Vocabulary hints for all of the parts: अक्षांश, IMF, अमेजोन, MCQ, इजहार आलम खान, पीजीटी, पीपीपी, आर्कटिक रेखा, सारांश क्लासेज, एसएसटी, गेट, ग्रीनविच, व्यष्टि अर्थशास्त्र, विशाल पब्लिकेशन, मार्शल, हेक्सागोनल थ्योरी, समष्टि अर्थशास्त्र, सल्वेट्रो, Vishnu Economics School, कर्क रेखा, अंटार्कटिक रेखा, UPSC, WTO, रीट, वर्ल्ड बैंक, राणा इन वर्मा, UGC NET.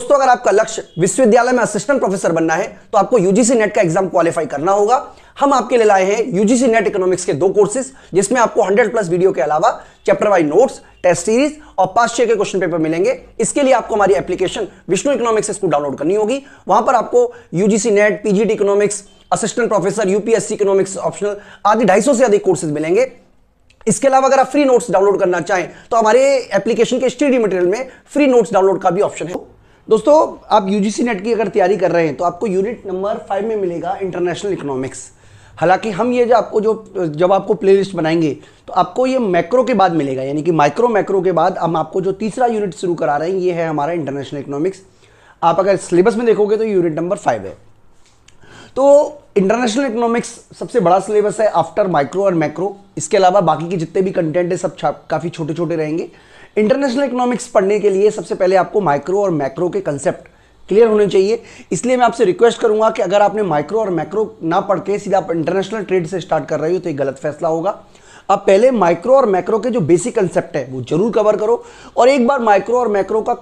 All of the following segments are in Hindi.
दोस्तों, अगर आपका लक्ष्य विश्वविद्यालय में असिस्टेंट प्रोफेसर बनना है तो आपको यूजीसी नेट का एग्जाम क्वालिफाई करना होगा। हम आपके लिए लाए हैं यूजीसी नेट इकोनॉमिक्स के दो कोर्सेज, जिसमें आपको 100 प्लस वीडियो के अलावा chapter wise notes, test series और 5-6 के क्वेश्चन पेपर मिलेंगे। इसके लिए आपको हमारी application Vishnu economics school download करनी होगी। वहां पर आपको UGC NET, पीजीटी economics, assistant professor, UPSC economics optional आदि 250 से अधिक कोर्सेज मिलेंगे। इसके अलावा अगर आप फ्री नोट्स डाउनलोड करना चाहें तो हमारे एप्लीकेशन के स्टडी मटेरियल में फ्री नोट्स डाउनलोड का भी ऑप्शन है। दोस्तों, आप यूजीसी नेट की अगर तैयारी कर रहे हैं तो आपको यूनिट नंबर 5 में मिलेगा इंटरनेशनल इकोनॉमिक्स। हालांकि हम ये जब आपको प्लेलिस्ट बनाएंगे तो आपको ये मैक्रो के बाद मिलेगा, यानी कि माइक्रो के बाद हम आपको जो तीसरा यूनिट शुरू करा रहे हैं ये है हमारा इंटरनेशनल इकोनॉमिक्स। आप अगर सिलेबस में देखोगे तो यूनिट नंबर 5 है। तो इंटरनेशनल इकोनॉमिक्स सबसे बड़ा सिलेबस है आफ्टर माइक्रो और मैक्रो। इसके अलावा बाकी के जितने भी कंटेंट है सब काफ़ी छोटे छोटे रहेंगे। इंटरनेशनल इकोनॉमिक्स पढ़ने के लिए सबसे पहले आपको माइक्रो और मैक्रो के कंसेप्ट क्लियर होने चाहिए। इसलिए मैं आपसे रिक्वेस्ट करूंगा कि अगर आपने माइक्रो और मैक्रो ना पढ़ के सीधा आप इंटरनेशनल ट्रेड से स्टार्ट कर रहे हो तो ये गलत फैसला होगा। आप पहले माइक्रो और मैक्रो के जो बेसिक कंसेप्ट है वो जरूर कवर करो, और एक बार माइक्रो और मैक्रो का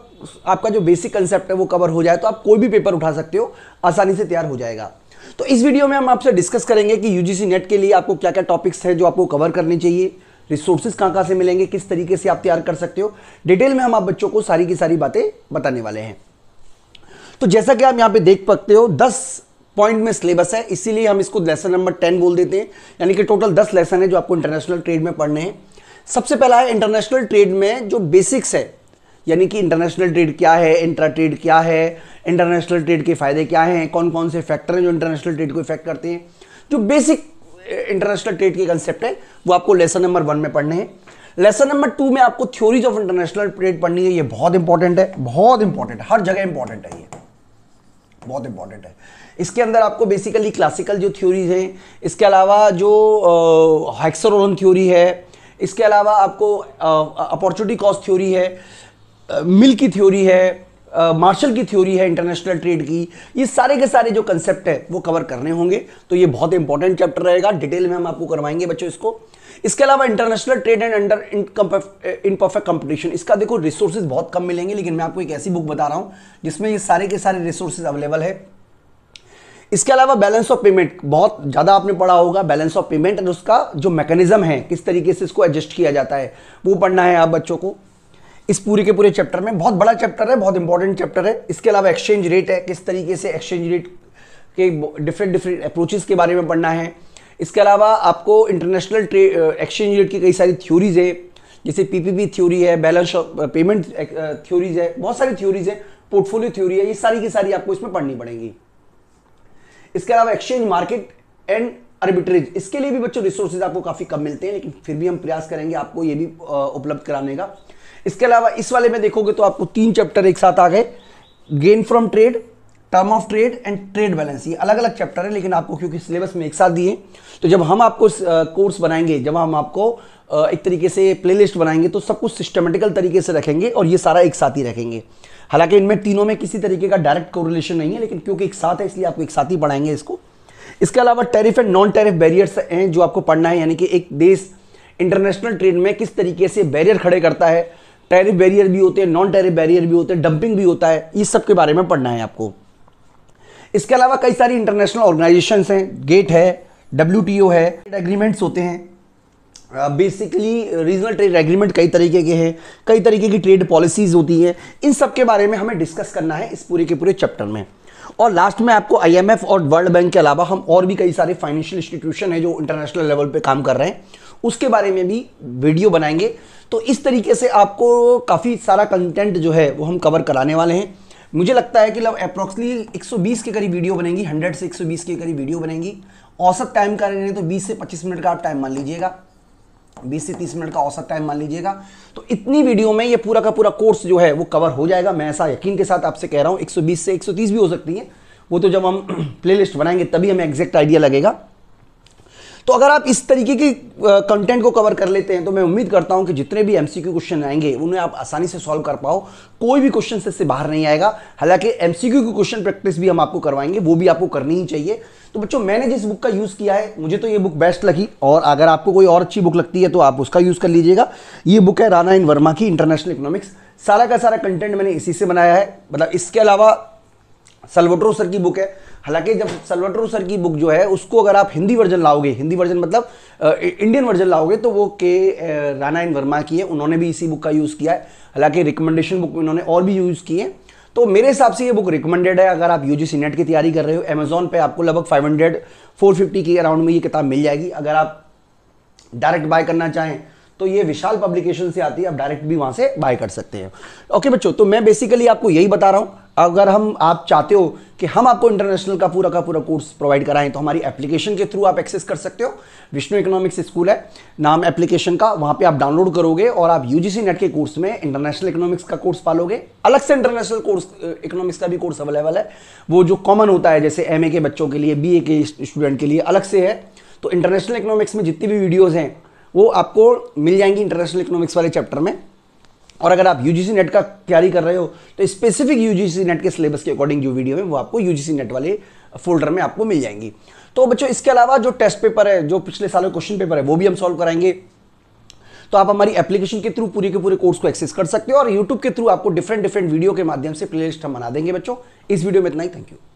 आपका जो बेसिक कंसेप्ट है वो कवर हो जाए तो आप कोई भी पेपर उठा सकते हो, आसानी से तैयार हो जाएगा। तो इस वीडियो में हम आपसे डिस्कस करेंगे कि यूजीसी नेट के लिए आपको क्या क्या टॉपिक्स हैं जो आपको कवर करने चाहिए, रिसोर्सेज कहाँ कहाँ से मिलेंगे, किस तरीके से आप तैयार कर सकते हो। डिटेल में हम आप बच्चों को सारी की सारी बातें बताने वाले हैं। तो जैसा कि आप यहाँ पे देख सकते हो 10 पॉइंट में सिलेबस है, इसीलिए हम इसको लेसन नंबर 10 बोल देते हैं। यानी कि टोटल 10 लेसन है जो आपको इंटरनेशनल ट्रेड में पढ़ने हैं। सबसे पहला है इंटरनेशनल ट्रेड में जो बेसिक्स है, यानी कि इंटरनेशनल ट्रेड क्या है, इंट्रा ट्रेड क्या है, इंटरनेशनल ट्रेड के फायदे क्या हैं, कौन कौन से फैक्टर हैं जो इंटरनेशनल ट्रेड को इफेक्ट करते हैं। जो बेसिक इंटरनेशनल ट्रेड के कंसेप्ट है वो आपको लेसन नंबर 1 में पढ़ने हैं। लेसन नंबर 2 में आपको थ्योरीज ऑफ इंटरनेशनल ट्रेड पढ़नी है। ये बहुत इंपॉर्टेंट है, बहुत इंपॉर्टेंट है, हर जगह इंपॉर्टेंट है, ये बहुत इंपॉर्टेंट है। इसके अंदर आपको बेसिकली क्लासिकल जो थ्योरीज हैं, इसके अलावा जो हेक्सागोनल थ्योरी है, इसके अलावा आपको अपॉर्चुनिटी कॉस्ट थ्योरी है, मिल की थ्योरी है, मार्शल की थ्योरी है इंटरनेशनल ट्रेड की, ये सारे के सारे जो कंसेप्ट है वो कवर करने होंगे। तो ये बहुत इंपॉर्टेंट चैप्टर रहेगा, डिटेल में हम आपको करवाएंगे बच्चों इसको। इसके अलावा international trade and under imperfect competition, इसका देखो रिसोर्सेज बहुत कम मिलेंगे, लेकिन मैं आपको एक ऐसी बुक बता रहा हूँ जिसमें ये सारे के सारे रिसोर्सेज अवेलेबल है। इसके अलावा बैलेंस ऑफ पेमेंट बहुत ज़्यादा आपने पढ़ा होगा, बैलेंस ऑफ पेमेंट और उसका जो मैकेनिज्म है, किस तरीके से इसको एडजस्ट किया जाता है, वो पढ़ना है आप बच्चों को इस पूरे के पूरे चैप्टर में। बहुत बड़ा चैप्टर है, बहुत इंपॉर्टेंट चैप्टर है। इसके अलावा एक्सचेंज रेट है, किस तरीके से एक्सचेंज रेट के डिफरेंट अप्रोचेस के बारे में पढ़ना है। इसके अलावा आपको इंटरनेशनल एक्सचेंज रेट की कई सारी थ्योरीज है, जैसे पीपीपी थ्योरी है, बैलेंस ऑफ पेमेंट थ्योरीज है, बहुत सारी थ्योरीज है, पोर्टफोलियो थ्योरी है, ये सारी की सारी आपको इसमें पढ़नी पड़ेंगी। इसके अलावा एक्सचेंज मार्केट एंड आर्बिट्रेज, इसके लिए भी बच्चों रिसोर्सेज आपको काफ़ी कम मिलते हैं, लेकिन फिर भी हम प्रयास करेंगे आपको ये भी उपलब्ध कराने का। इसके अलावा इस वाले में देखोगे तो आपको 3 चैप्टर एक साथ आ गए, gain from trade, term of trade and trade balance. ये अलग अलग चैप्टर है, लेकिन आपको क्योंकि सिलेबस में एक साथ दिए, तो जब हम आपको कोर्स बनाएंगे, जब हम आपको एक तरीके से प्लेलिस्ट बनाएंगे तो सब कुछ सिस्टमेटिकल तरीके से रखेंगे और ये सारा एक साथ ही रखेंगे। हालांकि इनमें तीनों में किसी तरीके का डायरेक्ट कोरिलेशन नहीं है, लेकिन क्योंकि एक साथ है इसलिए आपको एक साथ ही पढ़ाएंगे इसको। इसके अलावा tariff and non tariff barriers हैं जो आपको पढ़ना है, यानी कि एक देश इंटरनेशनल ट्रेड में किस तरीके से बैरियर खड़े करता है। टैरिफ बैरियर भी होते हैं, नॉन टैरिफ बैरियर भी होते हैं, डंपिंग भी होता है, इस सब के बारे में पढ़ना है आपको। इसके अलावा कई सारी इंटरनेशनल ऑर्गेनाइजेशंस हैं, गेट है, WTO है, एग्रीमेंट्स होते हैं, बेसिकली रीजनल ट्रेड एग्रीमेंट कई तरीके के हैं, कई तरीके की ट्रेड पॉलिसीज होती हैं, इन सब के बारे में हमें डिस्कस करना है इस पूरे के पूरे चैप्टर में। और लास्ट में आपको IMF और वर्ल्ड बैंक के अलावा हम और भी कई सारे फाइनेंशियल इंस्टीट्यूशन हैं जो इंटरनेशनल लेवल पे काम कर रहे हैं, उसके बारे में भी वीडियो बनाएंगे। तो इस तरीके से आपको काफ़ी सारा कंटेंट जो है वो हम कवर कराने वाले हैं। मुझे लगता है कि लगभग अप्रॉक्सली 120 के करीब वीडियो बनेंगी, 100 से 120 के करीब वीडियो बनेंगी। औसत टाइम का रहे तो 20 से 25 मिनट का आप टाइम मान लीजिएगा, 20 से 30 मिनट का औसत टाइम मान लीजिएगा। तो इतनी वीडियो में ये पूरा का पूरा कोर्स जो है वो कवर हो जाएगा, मैं ऐसा यकीन के साथ आपसे कह रहा हूँ। 120 से 130 भी हो सकती है, वो तो जब हम प्लेलिस्ट बनाएंगे तभी हमें एग्जैक्ट आइडिया लगेगा। तो अगर आप इस तरीके की कंटेंट को कवर कर लेते हैं तो मैं उम्मीद करता हूं कि जितने भी MCQ क्वेश्चन आएंगे उन्हें आप आसानी से सॉल्व कर पाओ, कोई भी क्वेश्चन इससे बाहर नहीं आएगा। हालांकि MCQ की क्वेश्चन प्रैक्टिस भी हम आपको करवाएंगे, वो भी आपको करनी ही चाहिए। तो बच्चों मैंने जिस बुक का यूज़ किया है, मुझे तो ये बुक बेस्ट लगी, और अगर आपको कोई और अच्छी बुक लगती है तो आप उसका यूज़ कर लीजिएगा। ये बुक है राणा इन वर्मा की, इंटरनेशनल इकोनॉमिक्स। सारा का सारा कंटेंट मैंने इसी से बनाया है। मतलब इसके अलावा सल्वेट्रो सर की बुक है, हालांकि जब सल्वेट्रो सर की बुक जो है उसको अगर आप हिंदी वर्जन लाओगे, हिंदी वर्जन मतलब इंडियन वर्जन लाओगे, तो वो के राणा इन वर्मा की है, उन्होंने भी इसी बुक का यूज़ किया है। हालांकि रिकमेंडेशन बुक में उन्होंने और भी यूज़ किए। तो मेरे हिसाब से ये बुक रिकमेंडेड है अगर आप यूजीसी नेट की तैयारी कर रहे हो। अमेजोन पे आपको लगभग 450 के अराउंड में ये किताब मिल जाएगी। अगर आप डायरेक्ट बाय करना चाहें तो ये विशाल पब्लिकेशन से आती है, आप डायरेक्ट भी वहाँ से बाय कर सकते हैं। ओके बच्चों, तो मैं बेसिकली आपको यही बता रहा हूँ, अगर आप चाहते हो कि हम आपको इंटरनेशनल का पूरा कोर्स प्रोवाइड कराएं, तो हमारी एप्लीकेशन के थ्रू आप एक्सेस कर सकते हो। विष्णु इकोनॉमिक्स स्कूल है नाम एप्लीकेशन का, वहाँ पे आप डाउनलोड करोगे और आप यूजीसी नेट के कोर्स में इंटरनेशनल इकोनॉमिक्स का कोर्स पालोगे। अलग से इंटरनेशनल कोर्स इकोनॉमिक्स का भी कोर्स अवेलेबल है, वो जो कॉमन होता है जैसे एमए के बच्चों के लिए, बीए के स्टूडेंट के लिए अलग से है। तो इंटरनेशनल इकोनॉमिक्स में जितनी भी वीडियोज़ हैं वो आपको मिल जाएंगी इंटरनेशनल इकोनॉमिक्स वाले चैप्टर में। और अगर आप यूजीसी नेट का तैयारी कर रहे हो तो स्पेसिफिक यूजीसी नेट के सिलेबस के अकॉर्डिंग जो वीडियो है वो आपको यूजीसी नेट वाले फोल्डर में आपको मिल जाएंगी। तो बच्चों इसके अलावा जो टेस्ट पेपर है, जो पिछले साल का क्वेश्चन पेपर है, वो भी हम सॉल्व कराएंगे। तो आप हमारी एप्लीकेशन के थ्रू पूरे के पूरे कोर्स को एक्सेस कर सकते हो, और यूट्यूब के थ्रू आपको डिफरेंट वीडियो के माध्यम से प्लेलिस्ट हम बना देंगे। बच्चों इस वीडियो में इतना ही, थैंक यू।